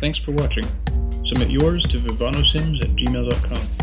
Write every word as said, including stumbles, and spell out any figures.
Thanks for watching. Submit yours to vivanno sims at gmail dot com.